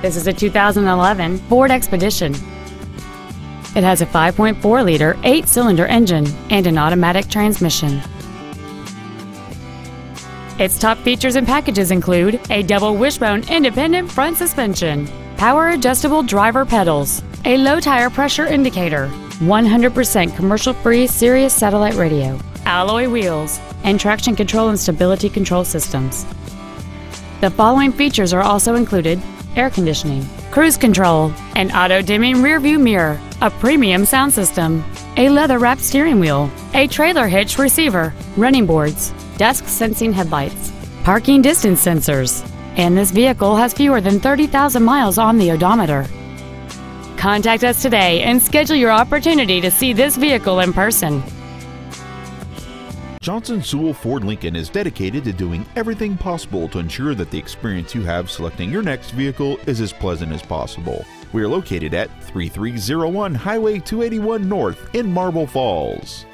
This is a 2011 Ford Expedition. It has a 5.4-liter, 8-cylinder engine and an automatic transmission. Its top features and packages include a double wishbone independent front suspension, power-adjustable driver pedals, a low-tire pressure indicator, 100% commercial-free Sirius satellite radio, alloy wheels, and traction control and stability control systems. The following features are also included: air conditioning, cruise control, an auto-dimming rearview mirror, a premium sound system, a leather-wrapped steering wheel, a trailer hitch receiver, running boards, dusk-sensing headlights, parking distance sensors, and this vehicle has fewer than 30,000 miles on the odometer. Contact us today and schedule your opportunity to see this vehicle in person. Johnson Sewell Ford Lincoln is dedicated to doing everything possible to ensure that the experience you have selecting your next vehicle is as pleasant as possible. We are located at 3301 Highway 281 North in Marble Falls.